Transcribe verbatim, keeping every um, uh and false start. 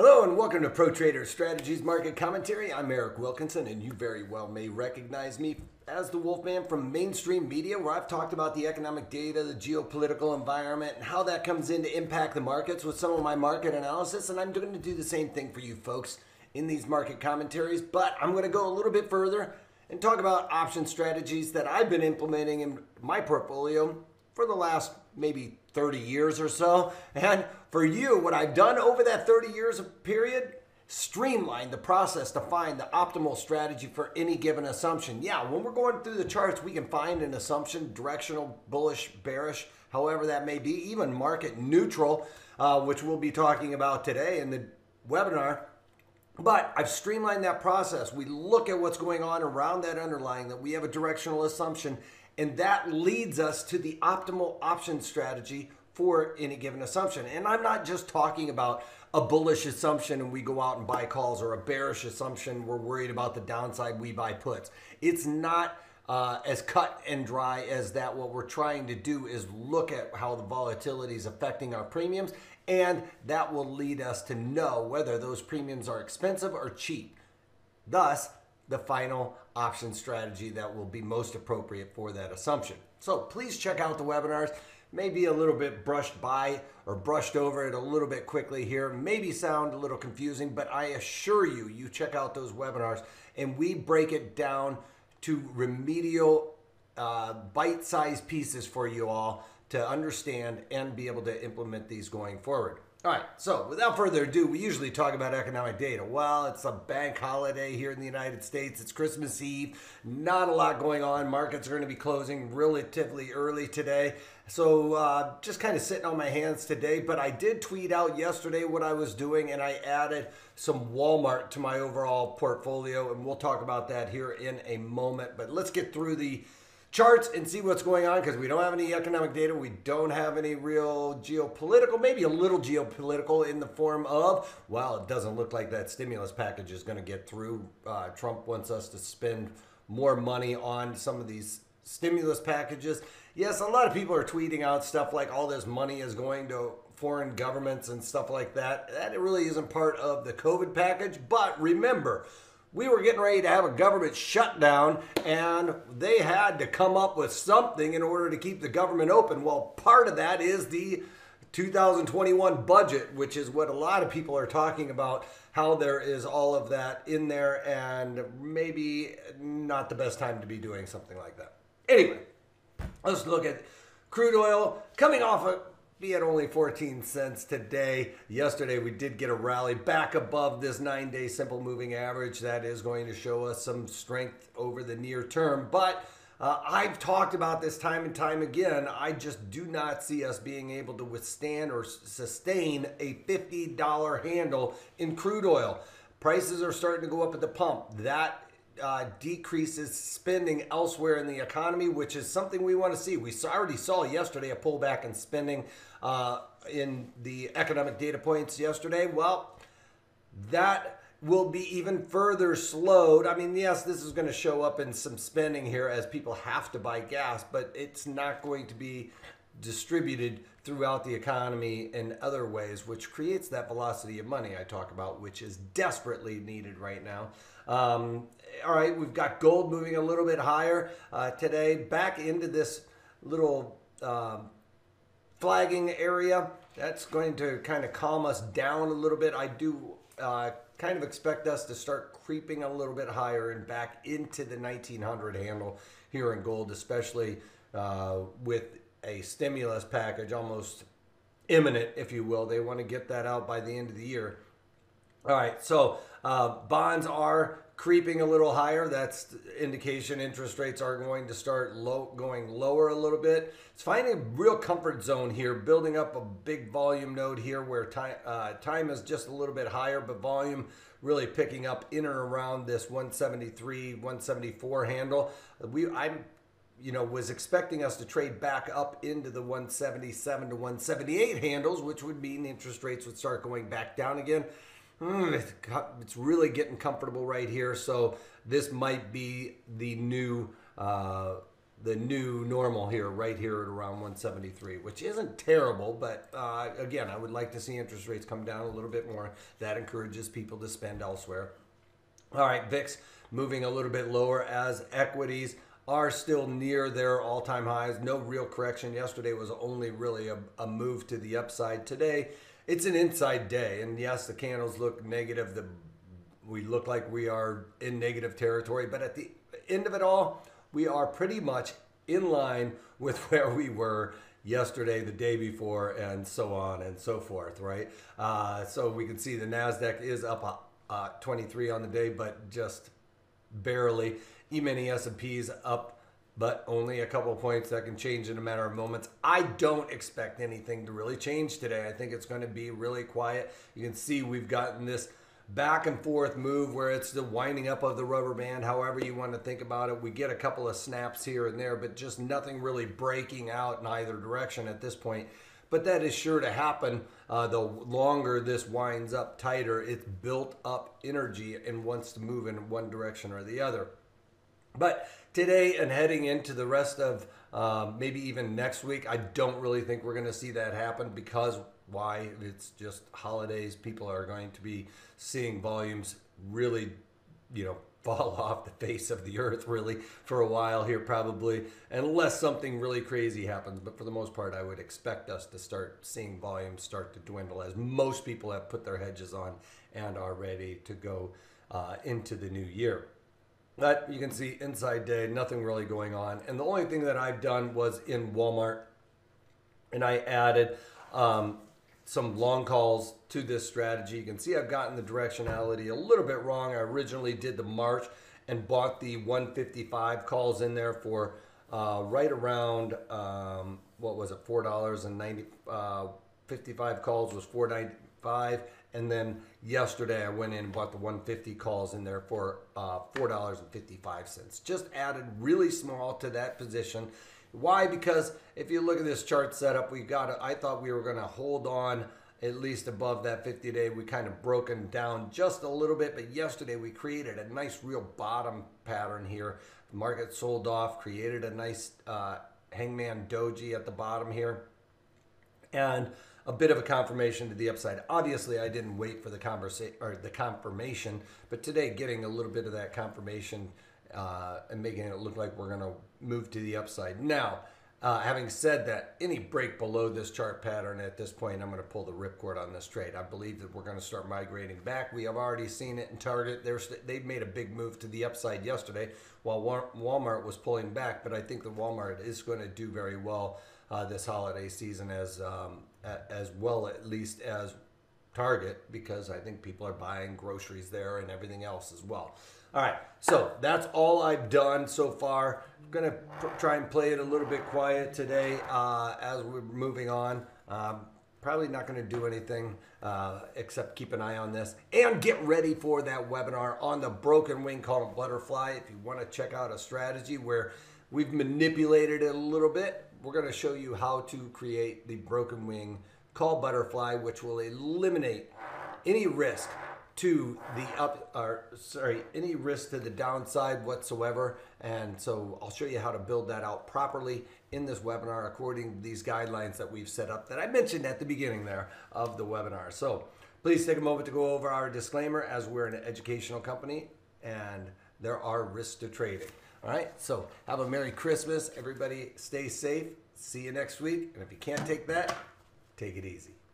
Hello and welcome to Pro Trader Strategies Market Commentary. I'm Eric Wilkinson, and you very well may recognize me as the Wolfman from mainstream media, where I've talked about the economic data, the geopolitical environment, and how that comes in to impact the markets with some of my market analysis. And I'm going to do the same thing for you folks in these market commentaries, but I'm going to go a little bit further and talk about option strategies that I've been implementing in my portfolio for the last maybe thirty years or so. And for you, what I've done over that thirty years period, streamline the process to find the optimal strategy for any given assumption. Yeah, when we're going through the charts, we can find an assumption, directional, bullish, bearish, however that may be, even market neutral, uh, which we'll be talking about today in the webinar. But I've streamlined that process. We look at what's going on around that underlying, that we have a directional assumption, and that leads us to the optimal option strategy for any given assumption. And I'm not just talking about a bullish assumption and we go out and buy calls, or a bearish assumption we're worried about the downside, we buy puts. It's not uh, as cut and dry as that. What we're trying to do is look at how the volatility is affecting our premiums, and that will lead us to know whether those premiums are expensive or cheap. Thus, the final option strategy that will be most appropriate for that assumption. So please check out the webinars. Maybe a little bit brushed by or brushed over it a little bit quickly here, maybe sound a little confusing, but I assure you, you check out those webinars and we break it down to remedial uh, bite-sized pieces for you all to understand and be able to implement these going forward. All right, so without further ado, we usually talk about economic data. Well, it's a bank holiday here in the United States. It's Christmas Eve. Not a lot going on. Markets are going to be closing relatively early today. So uh, just kind of sitting on my hands today. But I did tweet out yesterday what I was doing, and I added some Walmart to my overall portfolio. And we'll talk about that here in a moment. But let's get through the charts and see what's going on, because we don't have any economic data. We don't have any real geopolitical, maybe a little geopolitical in the form of, well, it doesn't look like that stimulus package is going to get through. Uh, Trump wants us to spend more money on some of these stimulus packages. Yes, a lot of people are tweeting out stuff like all this money is going to foreign governments and stuff like that. That really isn't part of the COVID package, but remember, we were getting ready to have a government shutdown, and they had to come up with something in order to keep the government open. Well, part of that is the two thousand twenty-one budget, which is what a lot of people are talking about, how there is all of that in there, and maybe not the best time to be doing something like that. Anyway, let's look at crude oil coming off a be at only fourteen cents today. Yesterday, we did get a rally back above this nine-day simple moving average. That is going to show us some strength over the near term. But uh, I've talked about this time and time again. I just do not see us being able to withstand or sustain a fifty dollar handle in crude oil. Prices are starting to go up at the pump. That Uh, decreases spending elsewhere in the economy, which is something we want to see. We already saw yesterday a pullback in spending uh, in the economic data points yesterday. Well, that will be even further slowed. I mean, yes, this is going to show up in some spending here as people have to buy gas, but it's not going to be distributed throughout the economy in other ways, which creates that velocity of money I talk about, which is desperately needed right now. Um, all right, we've got gold moving a little bit higher uh, today, back into this little uh, flagging area. That's going to kind of calm us down a little bit. I do uh, kind of expect us to start creeping a little bit higher and back into the nineteen hundred handle here in gold, especially uh, with a stimulus package almost imminent, if you will. They want to get that out by the end of the year. All right, so uh, bonds are creeping a little higher. That's indication interest rates are going to start low, going lower a little bit. It's finding a real comfort zone here, building up a big volume node here where time, uh, time is just a little bit higher, but volume really picking up in or around this one seventy-three, one seventy-four handle. We, I'm you know, was expecting us to trade back up into the one seventy-seven to one seventy-eight handles, which would mean interest rates would start going back down again. Mm, it's really getting comfortable right here. So this might be the new uh, the new normal here, right here at around one seventy-three, which isn't terrible, but uh, again, I would like to see interest rates come down a little bit more. That encourages people to spend elsewhere. All right, V I X moving a little bit lower as equities are still near their all-time highs. No real correction. Yesterday was only really a, a move to the upside. Today, it's an inside day, and yes, the candles look negative. The, we look like we are in negative territory, but at the end of it all, we are pretty much in line with where we were yesterday, the day before, and so on and so forth, right? Uh, so we can see the NASDAQ is up uh, twenty-three on the day, but just barely. E-mini S and P's up, but only a couple of points. That can change in a matter of moments. I don't expect anything to really change today. I think it's going to be really quiet. You can see we've gotten this back and forth move where it's the winding up of the rubber band, however you want to think about it. We get a couple of snaps here and there, but just nothing really breaking out in either direction at this point. But that is sure to happen. Uh, the longer this winds up tighter, it's built up energy and wants to move in one direction or the other. But today and heading into the rest of uh, maybe even next week, I don't really think we're going to see that happen because why? It's just holidays. People are going to be seeing volumes really, you know, fall off the face of the earth really for a while here probably, unless something really crazy happens. But for the most part, I would expect us to start seeing volumes start to dwindle as most people have put their hedges on and are ready to go uh, into the new year. But you can see inside day, nothing really going on. And the only thing that I've done was in Walmart, and I added um, some long calls to this strategy. You can see I've gotten the directionality a little bit wrong. I originally did the March and bought the one fifty-five calls in there for uh, right around, um, what was it, four dollars and ninety, uh, fifty-five calls was four ninety-five. And then yesterday I went in and bought the one fifty calls in there for uh, four dollars and fifty-five cents. Just added really small to that position. Why? Because if you look at this chart setup, we got to, I thought we were going to hold on at least above that fifty day. We kind of broken down just a little bit, but yesterday we created a nice real bottom pattern here. The market sold off, created a nice uh, hangman doji at the bottom here. And a bit of a confirmation to the upside. Obviously, I didn't wait for the conversation or the confirmation, but today getting a little bit of that confirmation uh, and making it look like we're going to move to the upside. Now, uh, having said that, any break below this chart pattern at this point, I'm going to pull the ripcord on this trade. I believe that we're going to start migrating back. We have already seen it in Target. They're they've made a big move to the upside yesterday while Walmart was pulling back, but I think that Walmart is going to do very well Uh, this holiday season as um, as well, at least as Target, because I think people are buying groceries there and everything else as well. All right, so that's all I've done so far. I'm going to try and play it a little bit quiet today uh, as we're moving on. Um, probably not going to do anything uh, except keep an eye on this and get ready for that webinar on the broken wing called Butterfly. If you want to check out a strategy where we've manipulated it a little bit, we're going to show you how to create the broken wing call Butterfly, which will eliminate any risk to the up, or sorry, any risk to the downside whatsoever. And so I'll show you how to build that out properly in this webinar according to these guidelines that we've set up that I mentioned at the beginning there of the webinar. So please take a moment to go over our disclaimer as we're an educational company and there are risks to trading. All right, so have a Merry Christmas. Everybody stay safe. See you next week. And if you can't take that, take it easy.